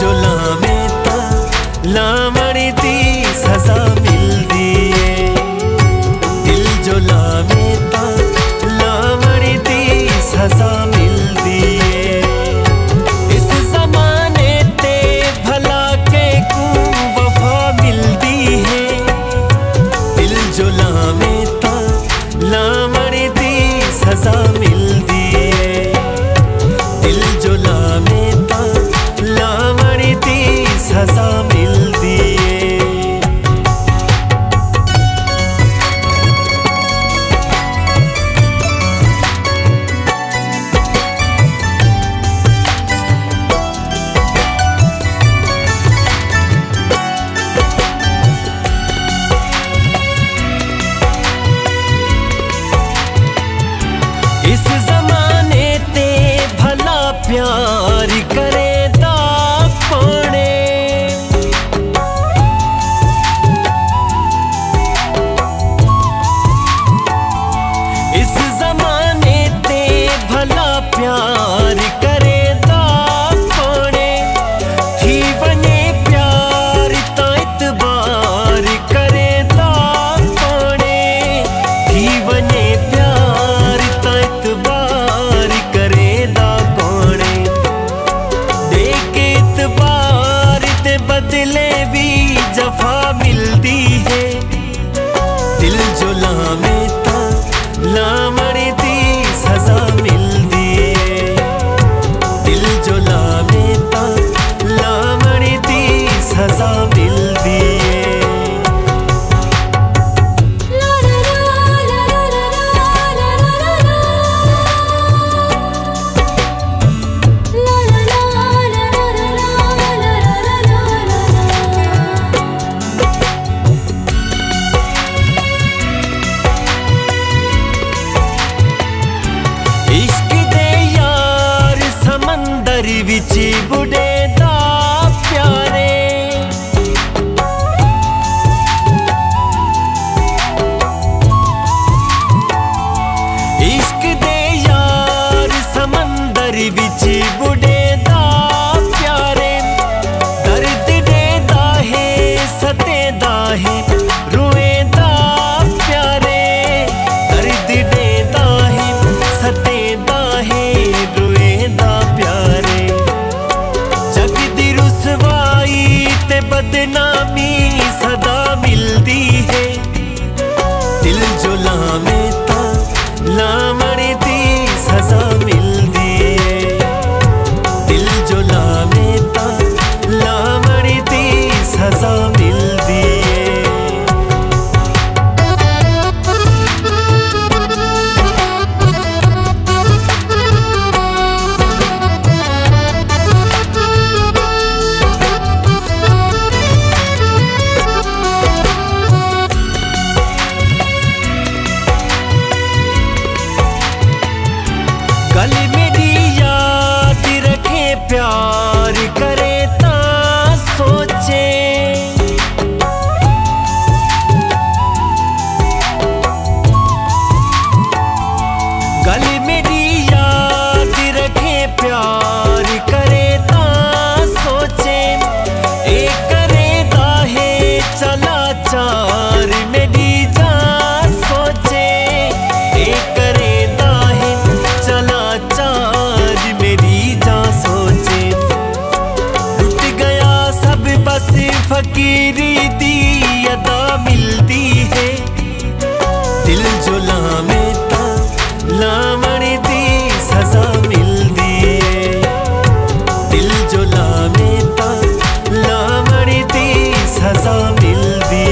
जो लामे ता लामणी दी सजा मिलदी है, दिल जो लामे ता लामणी दी सजा मिलदी है। इस जमाने ते भला के को वफा मिलदी है, दिल जो लामे ता लामणी दी सजा मिलदी है। दिल जो लामे ता लामणी दी सजा मिलदी है। इस जमाने ते भला प्यार करे दा कोने, इस जमाने ते भला प्यार करे दा कोने, थी बने प्यार ता इतबार करे दा कोने, थी बने दिले भी जफा मिलती है, दिल जो लामे ता लामणी दी सजा मिलती है। दिल जो लामे ता लामणी दी सजा मिलती है। बिची बुढ़े दा प्यारे, इश्क दे यार समंदर बिची बुढ़े दा प्यारे। दर्द दे दाहे सते दाहे रुए दा प्यारे, दर्द दे दाहे सते दाहे रुए दा प्यारे। बदनामी सदा मिलती है, दिल जो लामे ता लामणी दी सजा मिलती है। दिल जो लामे ता लामणी दी सजा मिलती है। गल मेरी याद रखे प्यार करे ता सोचे, गल मेरी याद रखे प्यार करे ता सोचे। एक करे दाहे चला चार मेरी जा सोचे, एक करे दाहे चला चार मेरी जा सोचे। टूट गया सब बस फकीरी दी अदा मिलती है, दिल जो लामे ता लामणी दी सजा मिलती है। दिल जो लामे ता लामणी दी सजा मिलती है।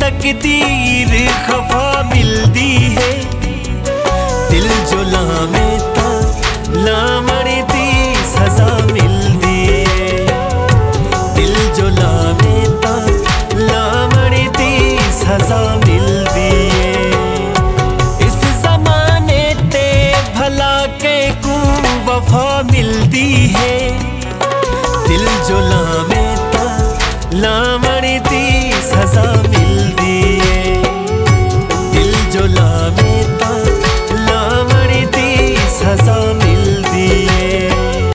तकदीर खफा मिलती है, दिल जो लामे था लामड़ी थी सजा।